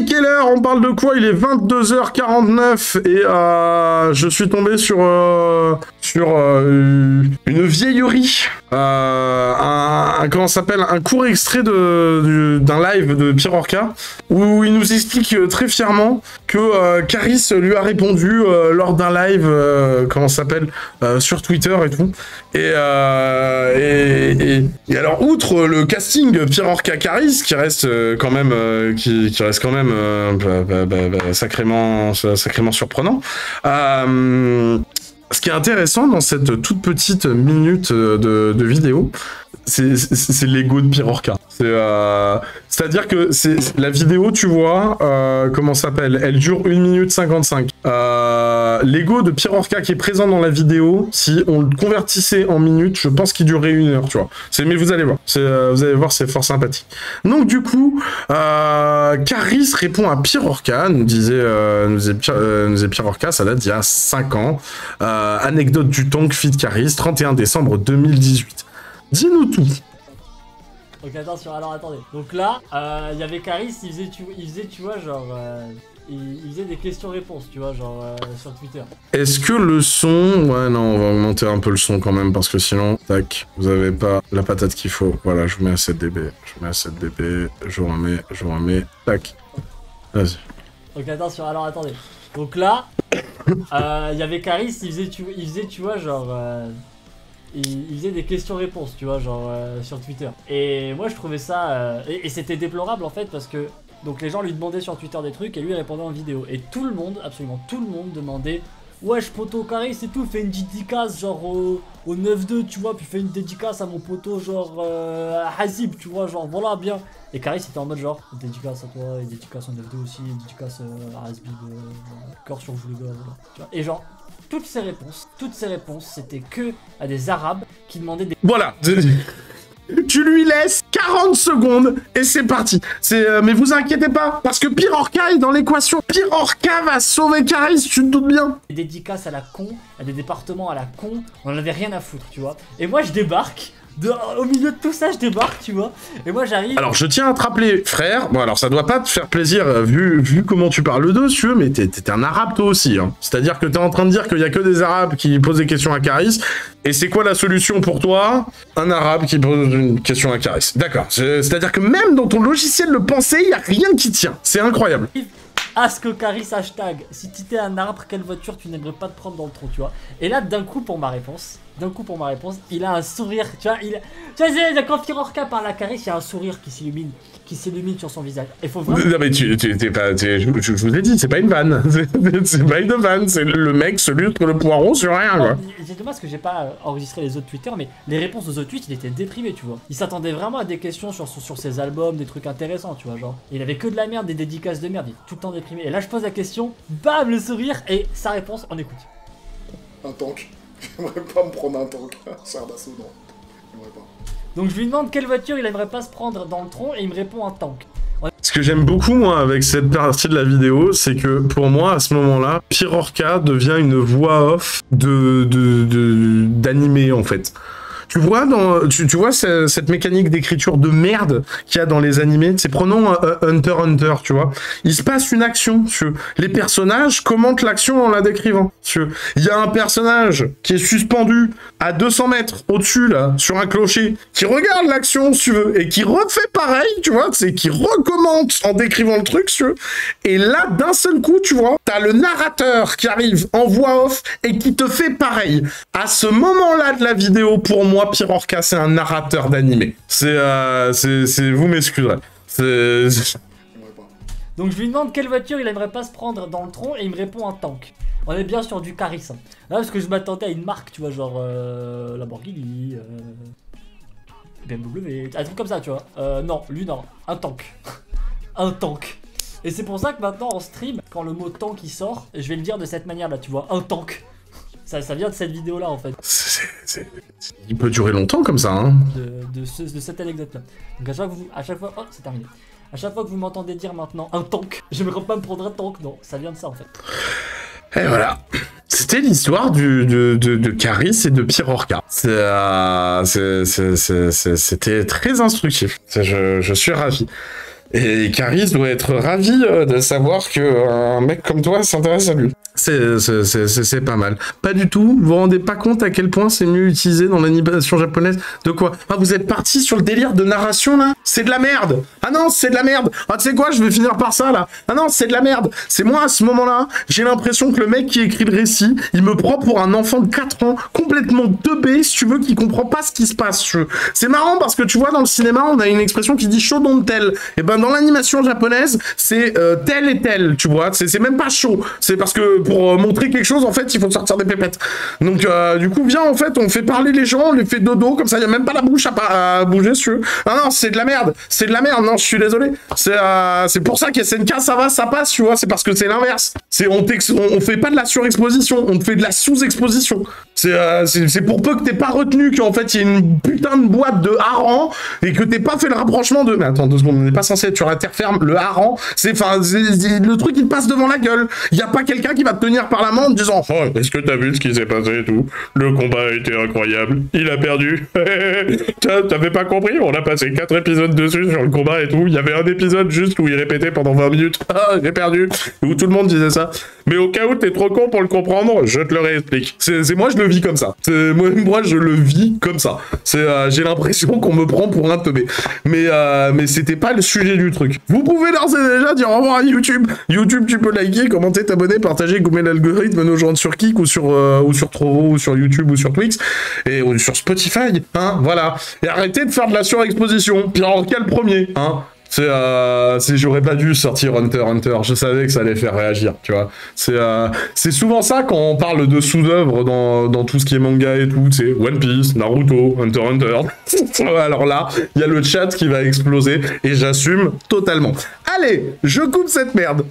est quelle heure? On parle de quoi? Il est 22h49 et je suis tombé sur une vieillerie. Comment ça s'appelle? Un court extrait d'un live de Pyrorca où il nous explique très fièrement que Kaaris lui a répondu lors d'un live, comment ça s'appelle, sur Twitter et tout. Et alors, outre le casting Pyrorca Kaaris qui reste quand même sacrément surprenant. Ce qui est intéressant dans cette toute petite minute de vidéo, c'est l'ego de Pyrorca. C'est-à-dire que la vidéo, tu vois, comment ça s'appelle, elle dure 1 minute 55. L'ego de Pyrorca qui est présent dans la vidéo, si on le convertissait en minutes, je pense qu'il durerait 1 heure, tu vois. Mais vous allez voir, c'est fort sympathique. Donc du coup, Kaaris répond à Pyrorca, nous disait Pyrorca, ça date d'il y a 5 ans. Anecdote du Tonk Fit Kaaris, 31 décembre 2018. Dis-nous tout. Donc attendez. Donc là, il y avait Kaaris, il faisait, tu vois, genre... il faisait des questions-réponses, tu vois, genre sur Twitter. Est-ce que le son... Ouais, non, on va augmenter un peu le son quand même, parce que sinon, tac, vous avez pas la patate qu'il faut. Voilà, je vous mets à 7 dB. Je vous remets, tac. Vas-y. Donc attendez. Donc là, il y avait Kaaris, il faisait, tu vois, genre... Il faisait des questions-réponses, tu vois, genre sur Twitter. Et moi, je trouvais ça... et c'était déplorable, en fait, parce que... Donc les gens lui demandaient sur Twitter des trucs et lui répondait en vidéo. Et tout le monde, absolument tout le monde demandait « Wesh poto Kaaris et tout, fais une dédicace genre au 9-2, tu vois, puis fais une dédicace à mon poteau genre Hazib, tu vois, genre voilà bien. » Et Kaaris était en mode genre « Dédicace à toi, et dédicace au 9-2 aussi, et dédicace à Hazib, cœur sur vous les gars, voilà. » Et genre... Toutes ces réponses, c'était que à des Arabes qui demandaient des... Voilà. Tu lui laisses 40 secondes et c'est parti. Mais vous inquiétez pas, parce que Pyrorca est dans l'équation. Pyrorca va sauver Kaaris, tu te doutes bien. Des dédicaces à la con, à des départements à la con, on en avait rien à foutre, tu vois. Et moi, je débarque. Au milieu de tout ça, je débarque, tu vois. Et moi, j'arrive... Alors, je tiens à te rappeler, frère. Bon, alors, ça doit pas te faire plaisir, vu comment tu parles d'eux, si tu veux, mais t'es un arabe, toi aussi. Hein. C'est-à-dire que t'es en train de dire qu'il y a que des arabes qui posent des questions à Kaaris. Et c'est quoi la solution pour toi? Un arabe qui pose une question à Kaaris. D'accord. C'est-à-dire que même dans ton logiciel de pensée, il n'y a rien qui tient. C'est incroyable. Ask Kaaris hashtag. Si t'étais un arabe, quelle voiture tu n'aimerais pas te prendre dans le trou, tu vois. Et là, d'un coup, pour ma réponse, il a un sourire, tu vois, quand Pyrorca parle à Kaaris, il y a un sourire qui s'illumine sur son visage. Il faut vraiment... Non mais je vous l'ai dit, c'est pas une vanne, c'est le mec se lutte le poireau sur rien, quoi. C'est dommage que j'ai pas enregistré les autres Twitter, mais les réponses aux autres tweets, il était déprimé, tu vois. Il s'attendait vraiment à des questions sur ses albums, des trucs intéressants, tu vois, genre. Il avait que de la merde, des dédicaces de merde, il était tout le temps déprimé. Et là, je pose la question, bam, le sourire, et sa réponse, on écoute. Un tank. J'aimerais pas me prendre un tank, serre d'assaut, non. J'aimerais pas. Donc je lui demande quelle voiture il aimerait pas se prendre dans le tronc et il me répond un tank. Ce que j'aime beaucoup, moi, avec cette partie de la vidéo, c'est que, pour moi, à ce moment-là, Pyrorca devient une voix off d'animé, en fait. Tu vois, tu vois cette mécanique d'écriture de merde qu'il y a dans les animés. C'est prenons Hunter x Hunter, tu vois. Il se passe une action, tu... Les personnages commentent l'action en la décrivant. Tu... Il y a un personnage qui est suspendu à 200 mètres au-dessus, là, sur un clocher, qui regarde l'action, si tu veux, et qui refait pareil, tu vois, c'est qui recommente en décrivant le truc, si tu veux. Et là, d'un seul coup, tu vois, t'as le narrateur qui arrive en voix off et qui te fait pareil. À ce moment-là de la vidéo, pour moi, Pyrorca, c'est un narrateur d'animé. Vous m'excuserez. Donc je lui demande quelle voiture il aimerait pas se prendre dans le tronc et il me répond un tank. On est bien sur du Kaaris. Hein. Là parce que je m'attendais à une marque, tu vois, genre Lamborghini, BMW, un truc comme ça, tu vois. Non, lui non, un tank. Un tank. Et c'est pour ça que maintenant en stream, quand le mot tank il sort, je vais le dire de cette manière là, tu vois, un tank. Ça vient de cette vidéo-là, en fait. Il peut durer longtemps, comme ça, hein. De cette anecdote-là. Donc, à chaque fois... Oh, c'est terminé. À chaque fois que vous m'entendez dire maintenant un tank, je ne vais pas me prendre un tank, non. Ça vient de ça, en fait. Et voilà. C'était l'histoire de Kaaris et de Pyrorca. C'était très instructif. Je suis ravi. Et Kaaris doit être ravi de savoir qu'un mec comme toi s'intéresse à lui. C'est pas mal. Pas du tout, vous vous rendez pas compte à quel point c'est mieux utilisé dans l'animation japonaise. De quoi? Ah, vous êtes parti sur le délire de narration, là? C'est de la merde! Ah non, c'est de la merde! Ah, tu sais quoi, je vais finir par ça, là! Ah non, c'est de la merde! C'est moi, à ce moment-là, j'ai l'impression que le mec qui écrit le récit, il me prend pour un enfant de 4 ans, complètement teubé, si tu veux, qui comprend pas ce qui se passe. C'est marrant, parce que tu vois, dans le cinéma, on a une expression qui dit « chaud dans tel ». Et ben, dans l'animation japonaise, c'est tel et tel, tu vois. C'est même pas chaud. C'est parce que pour montrer quelque chose, en fait, il faut sortir des pépettes. Donc, du coup, viens, en fait, on fait parler les gens, on les fait dodo, comme ça, il n'y a même pas la bouche à bouger, si tu veux. Ah non, c'est de la merde. C'est de la merde, non, je suis désolé. C'est pour ça que SNK, ça va, ça passe, tu vois. C'est parce que c'est l'inverse. On fait pas de la surexposition, on fait de la sous-exposition. C'est pour peu que t'aies pas retenu qu'en fait, il y a une putain de boîte de harengs et que t'aies pas fait le rapprochement de... Mais attends, 2 secondes, on n'est pas censé être sur la terre ferme, le hareng, c'est le truc qui te passe devant la gueule. Il n'y a pas quelqu'un qui va te tenir par la main en te disant « Oh, est-ce que t'as vu ce qui s'est passé et tout? Le combat a été incroyable, il a perdu. T'avais pas compris? On a passé 4 épisodes dessus sur le combat et tout. Il y avait un épisode juste où il répétait pendant 20 minutes « Ah, j'ai perdu !» où tout le monde disait ça. Mais au cas où t'es trop con pour le comprendre, je te le réexplique. Moi, je le vis comme ça. Moi, je le vis comme ça. J'ai l'impression qu'on me prend pour un teubé. Mais c'était pas le sujet du truc. Vous pouvez d'ores et déjà dire au revoir à YouTube. YouTube, tu peux liker, commenter, t'abonner, partager, gommer l'algorithme, nous joindre sur Kik ou sur Trovo, ou sur YouTube, ou sur Twix, et ou sur Spotify, hein, voilà. Et arrêtez de faire de la surexposition, Pyrorca le premier, hein. J'aurais pas dû sortir Hunter x Hunter, je savais que ça allait faire réagir, tu vois. C'est souvent ça quand on parle de sous-œuvre dans tout ce qui est manga et tout, c'est One Piece, Naruto, Hunter x Hunter. Alors là, il y a le chat qui va exploser, et j'assume totalement. Allez, je coupe cette merde.